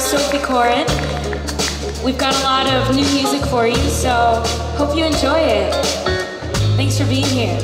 Sophie Coran. We've got a lot of new music for you, so hope you enjoy it. Thanks for being here.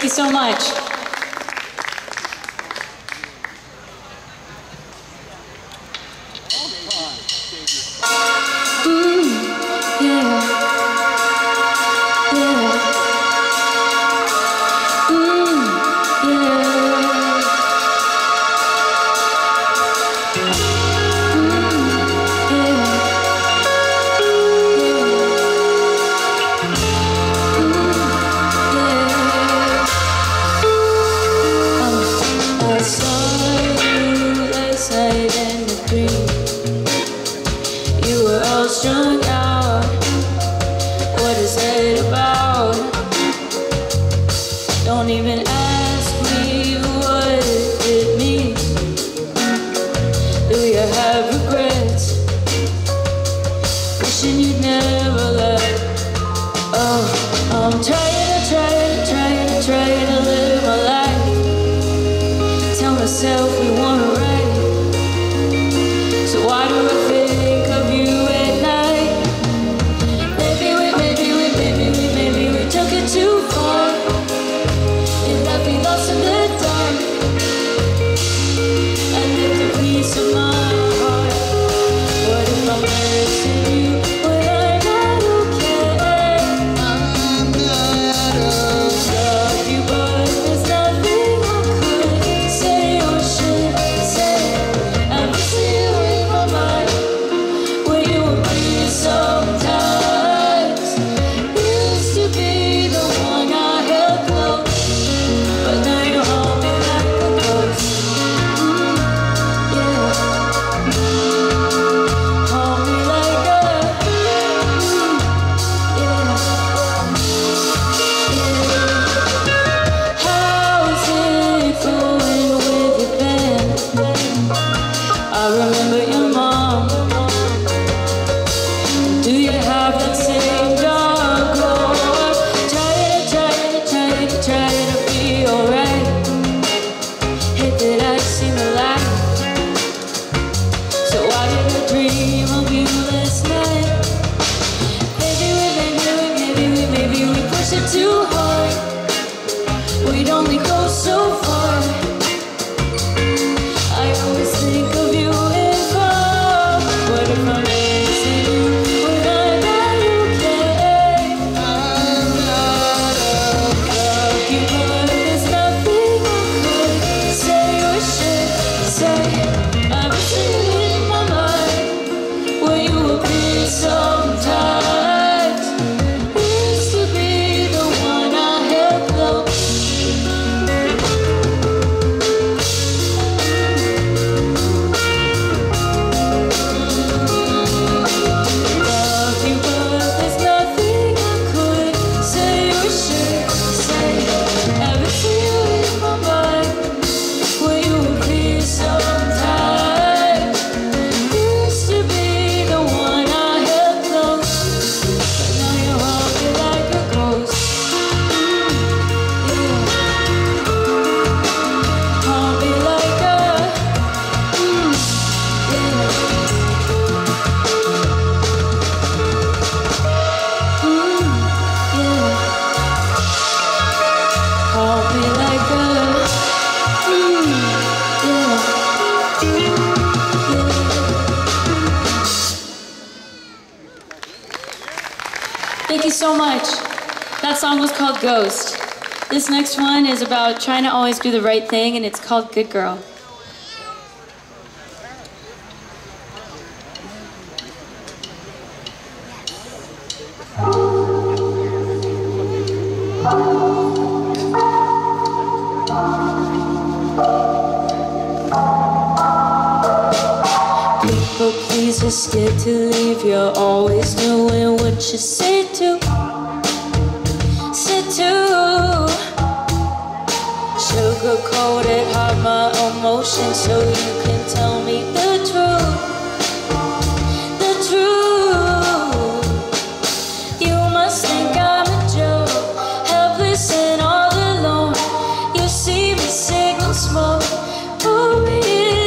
Thank you so much. What if I'm missing you? Would I know? Thank you so much. That song was called Ghost. This next one is about trying to always do the right thing, and it's called Good Girl. You're scared to leave, you're always doing what you say to. Say to. Sugar-coated, hide my emotions so you can tell me the truth. The truth. You must think I'm a joke, helpless and all alone. You see me signal smoke, pull me in.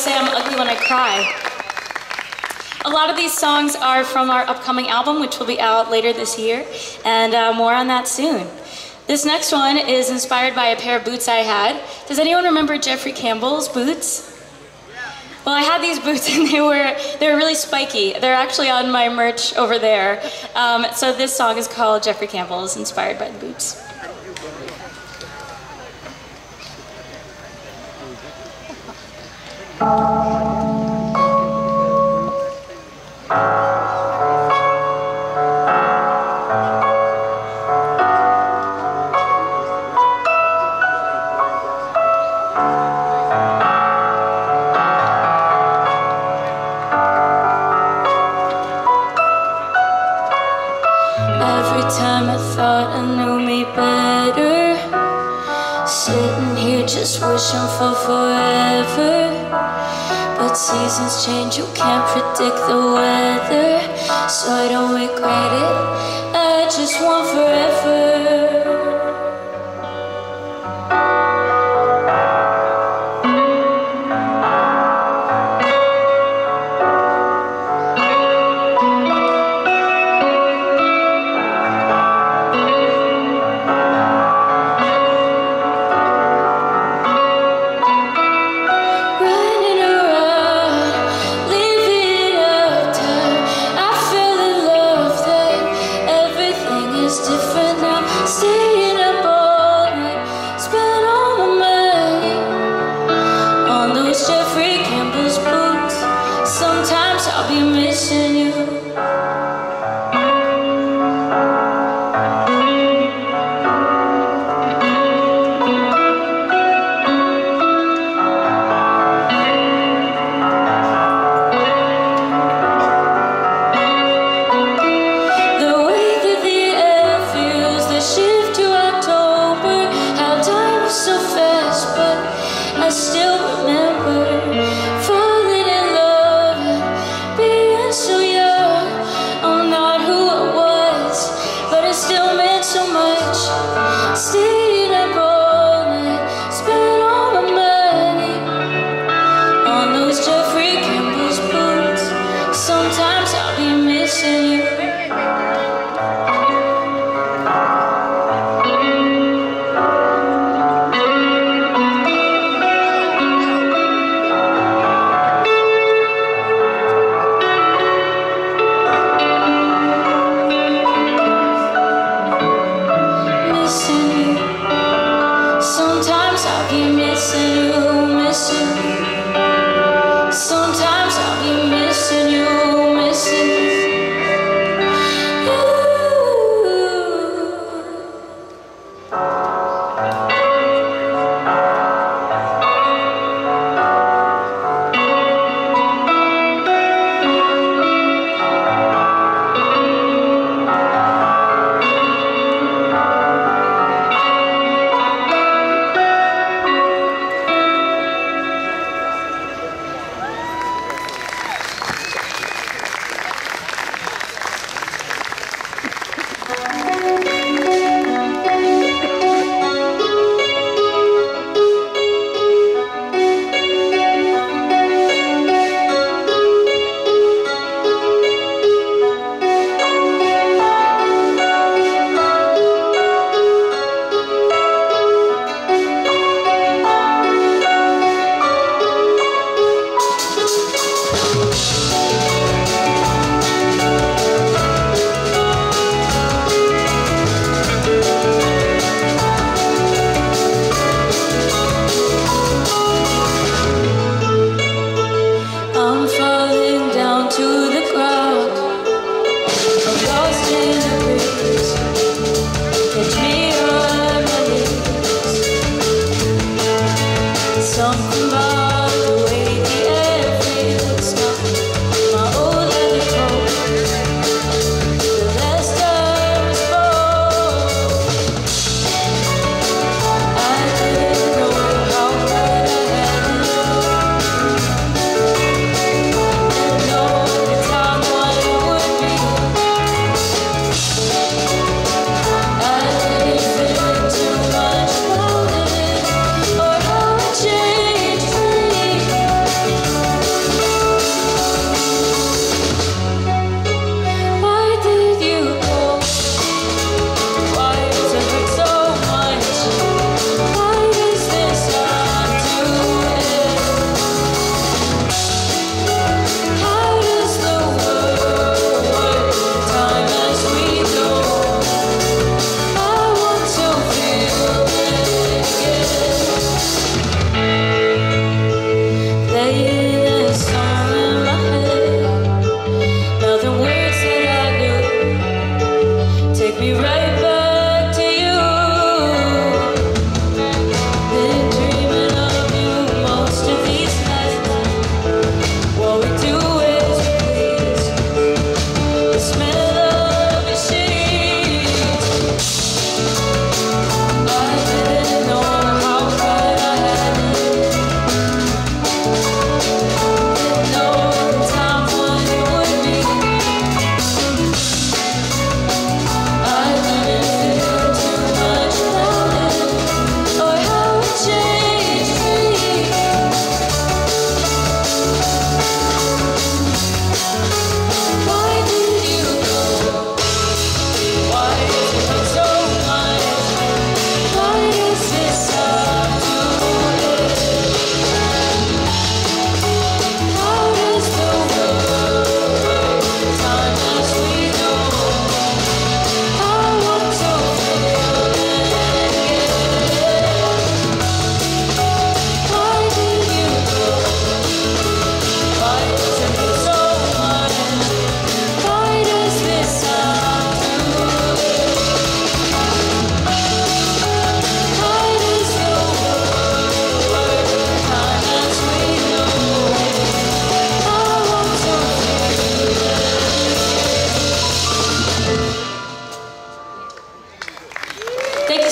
say I'm ugly when I cry. A lot of these songs are from our upcoming album, which will be out later this year, and more on that soon. This next one is inspired by a pair of boots I had. Does anyone remember Jeffrey Campbell's boots? Well, I had these boots and they were really spiky. They're actually on my merch over there. So this song is called Jeffrey Campbell's, inspired by the boots. Seasons change, you can't predict the weather, so I don't regret it, I just want forever. Different now.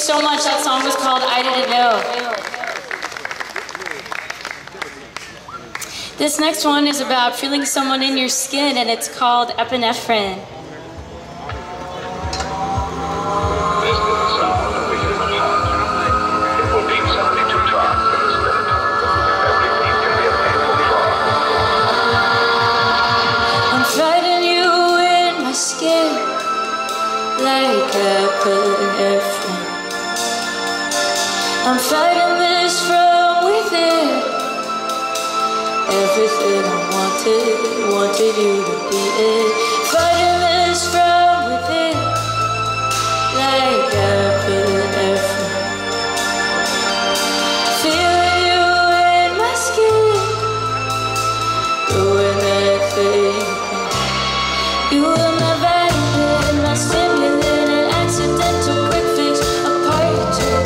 so much. That song was called I Didn't Know. This next one is about feeling someone in your skin, and it's called Epinephrine. I'm fighting this from within. Everything I wanted you to be in. Fighting this from within, like epinephrine. Feeling you in my skin, doing that thing. You were my vitamin, my stimulant, an accidental quick fix, a part of you.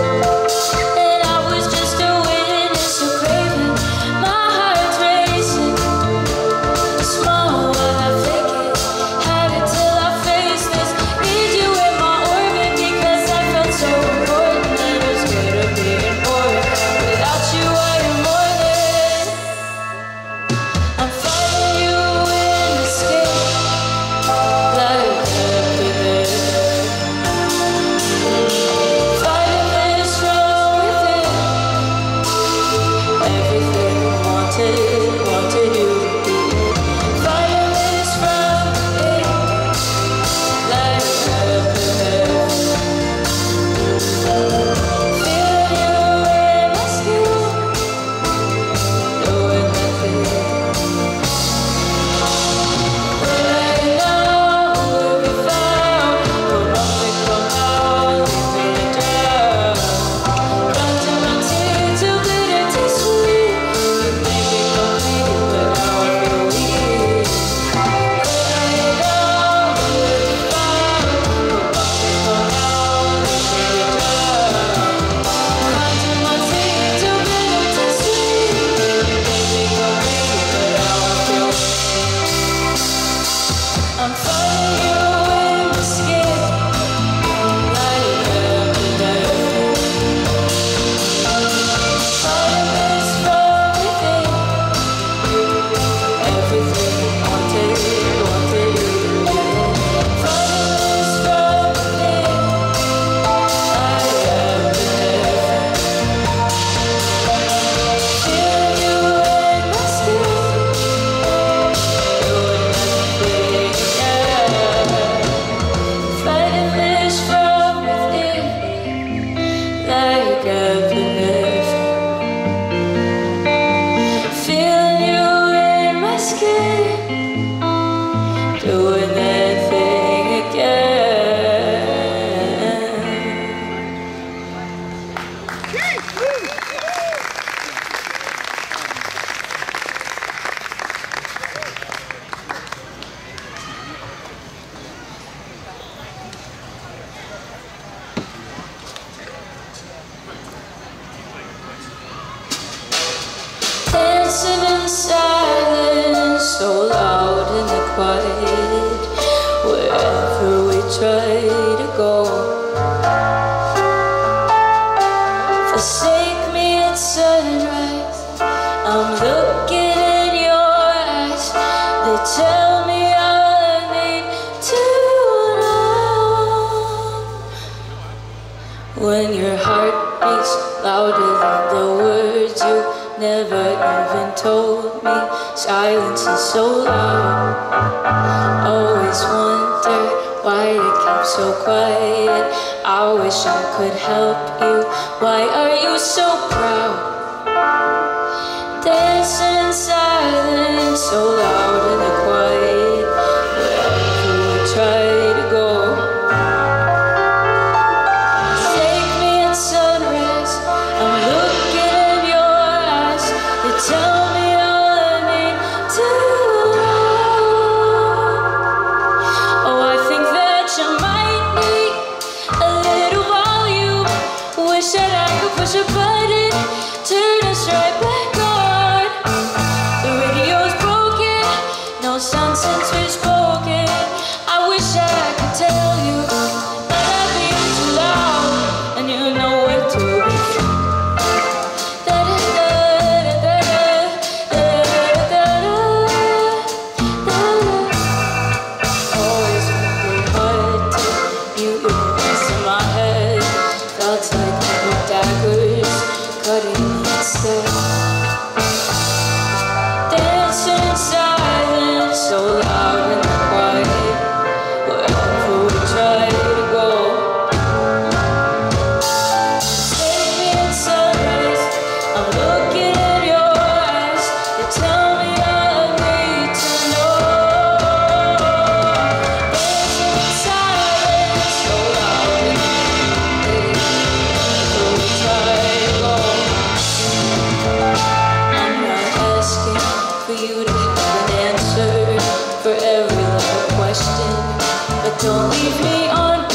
Don't leave me on.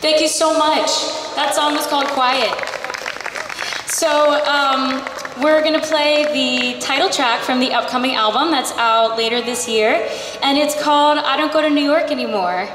Thank you so much. That song was called Quiet. So we're going to play the title track from the upcoming album that's out later this year. And it's called I Don't Go to New York Anymore.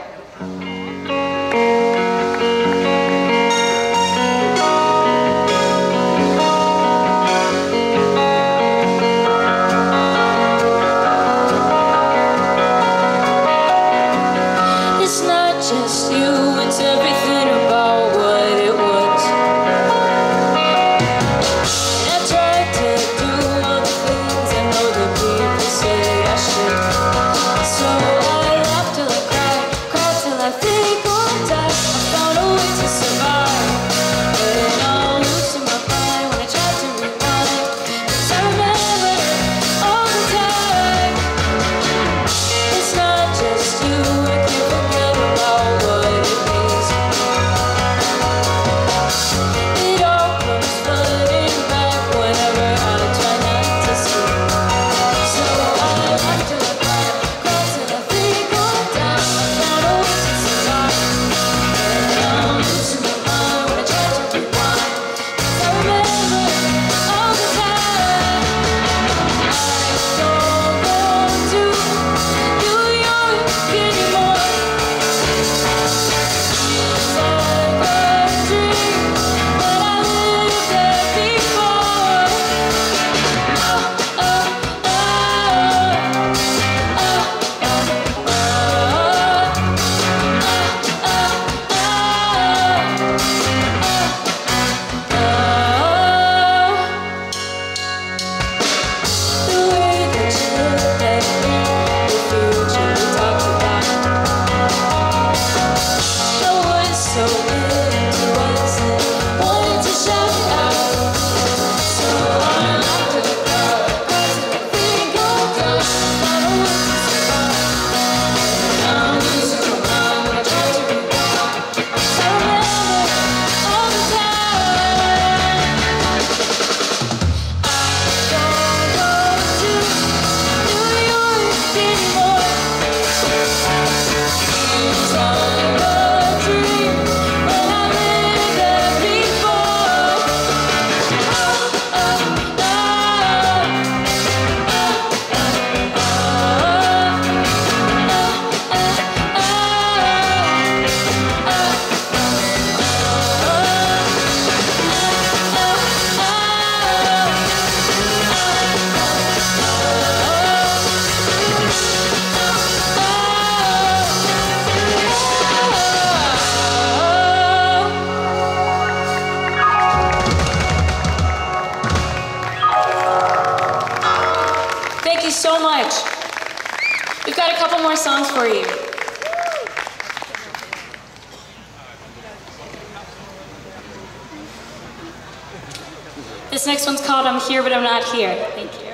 This next one's called I'm Here But I'm Not Here. Thank you.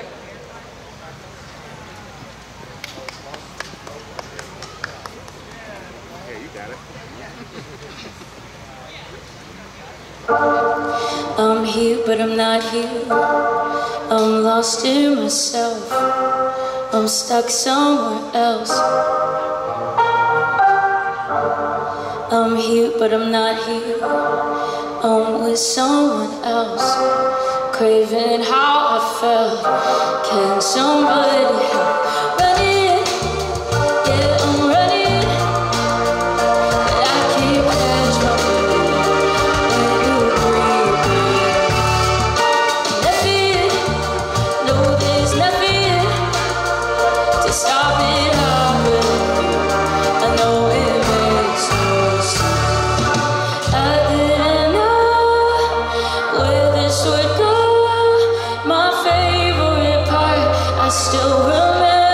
Hey, you got it. I'm here but I'm not here. I'm lost in myself. I'm stuck somewhere else. I'm here but I'm not here. I'm with someone else. Craving how I felt. Can somebody help? Still remember.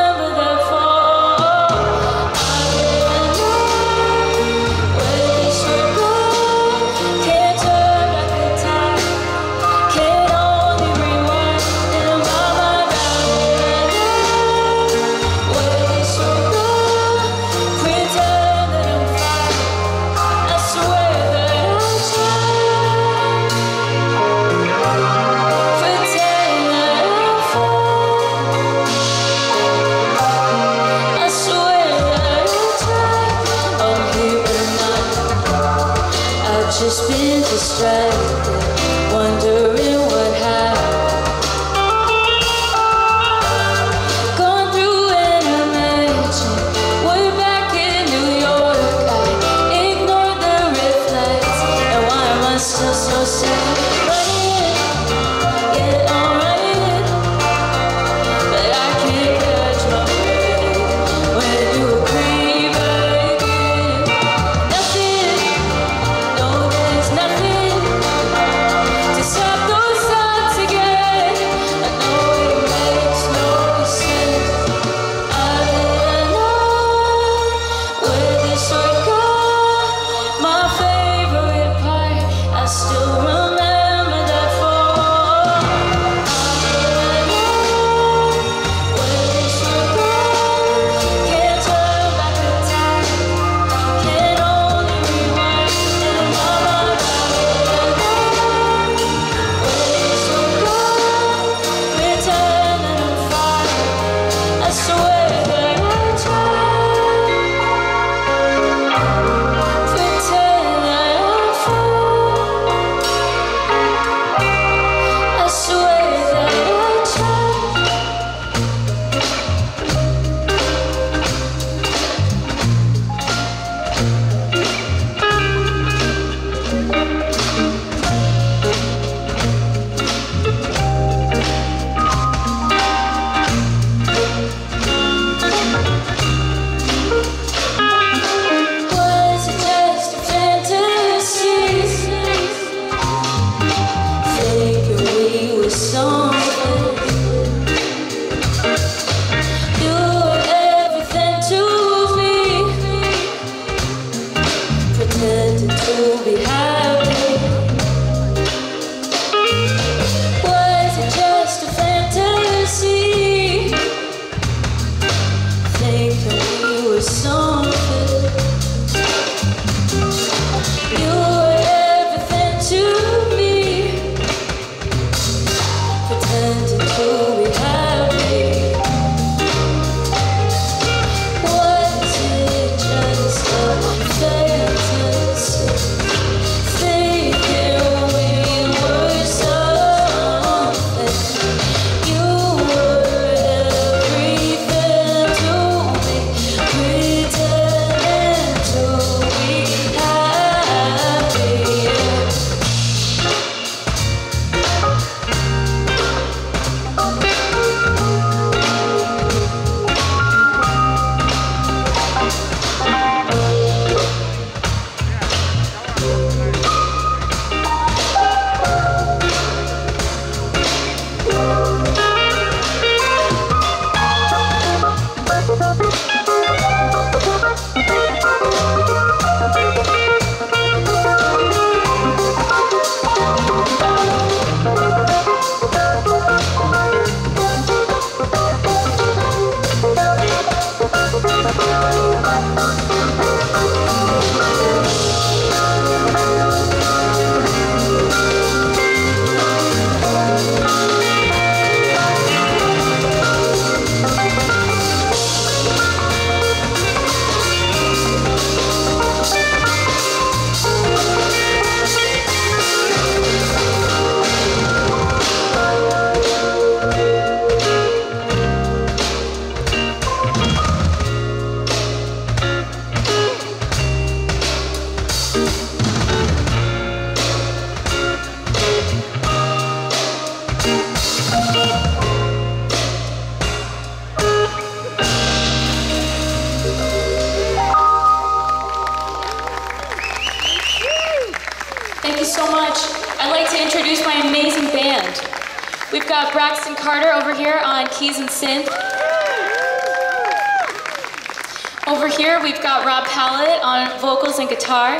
Over here, we've got Rob Palette on vocals and guitar.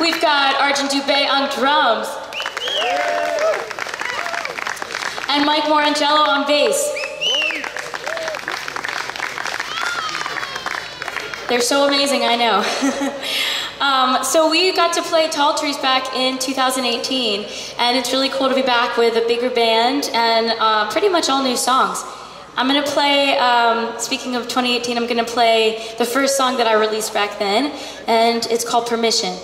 We've got Arjun Dubé on drums. And Mike Morangelo on bass. They're so amazing, I know. So we got to play Tall Trees back in 2018, and it's really cool to be back with a bigger band and pretty much all new songs. I'm going to play, speaking of 2018, I'm going to play the first song that I released back then, and it's called Permission.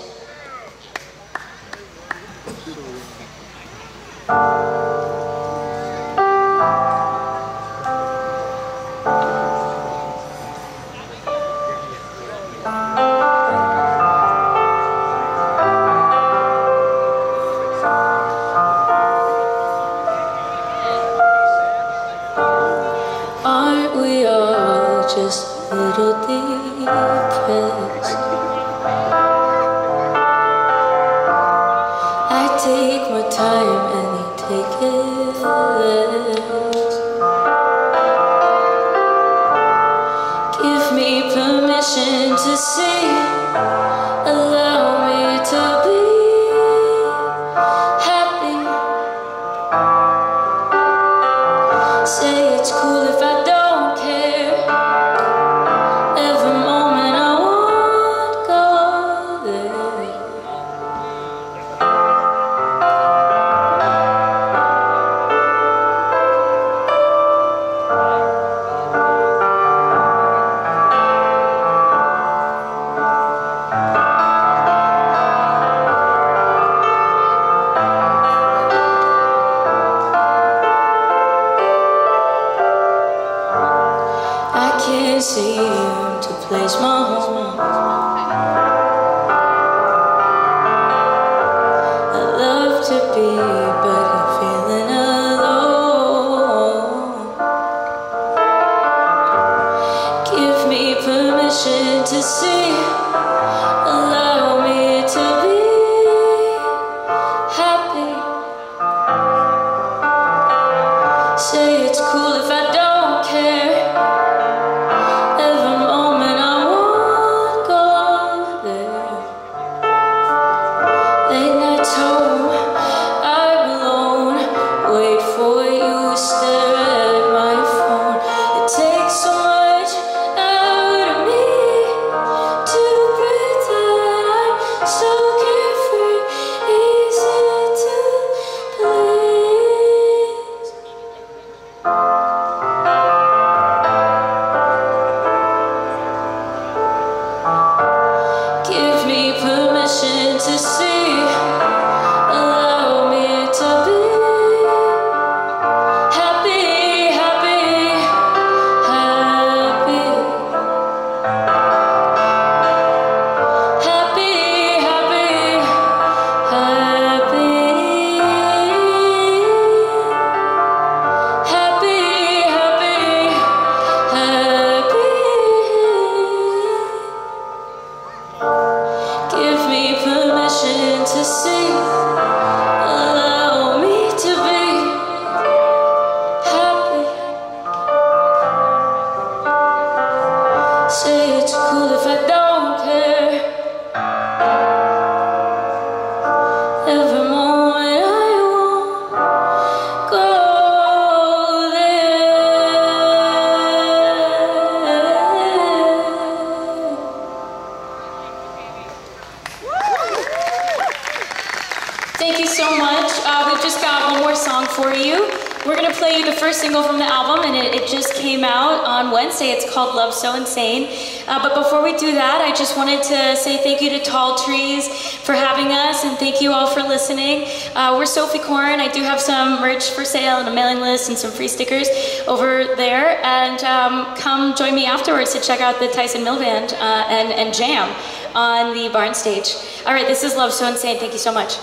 To to play you the first single from the album, and it just came out on Wednesday. It's called Love So Insane. But before we do that, I just wanted to say thank you to Tall Trees for having us, and thank you all for listening. We're Sophie Coran. I do have some merch for sale and a mailing list and some free stickers over there. And come join me afterwards to check out the Tyson Mill Band and jam on the barn stage. All right, this is Love So Insane. Thank you so much.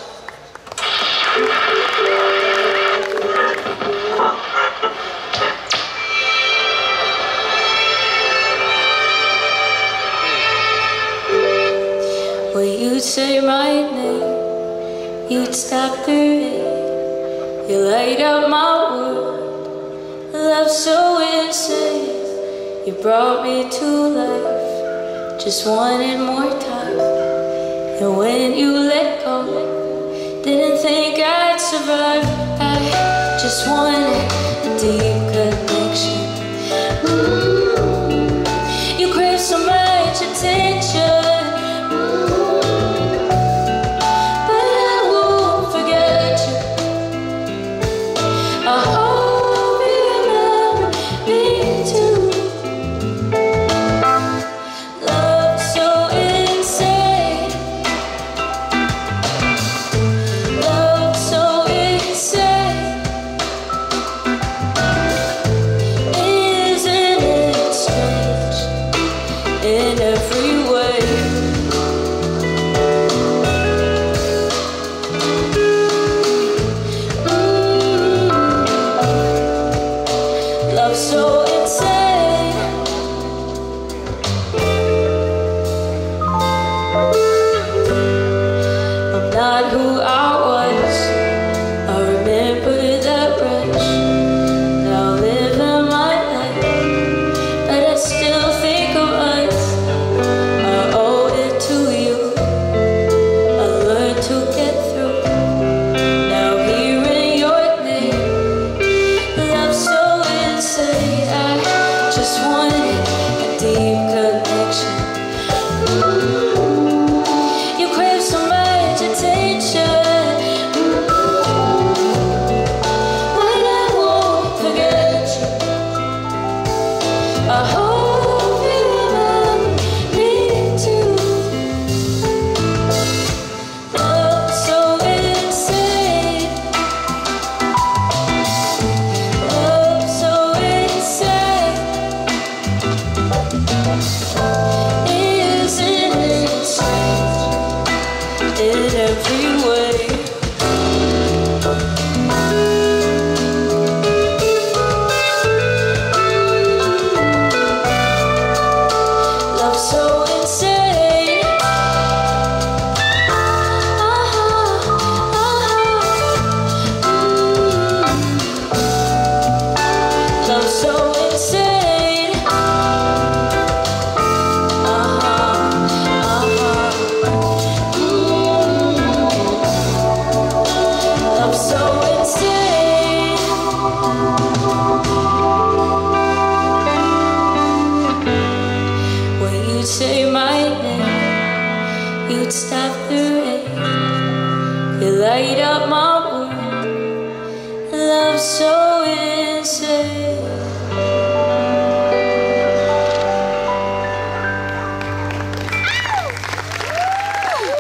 Well, you'd say my name, you'd stop the rain, you light up my world, love so insane. You brought me to life, just wanted more time. And when you let go, didn't think I'd survive. I just wanted a deep connection. You crave so much attention.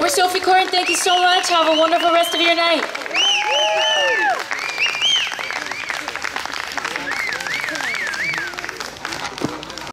Sophie Coran, thank you so much. Have a wonderful rest of your night.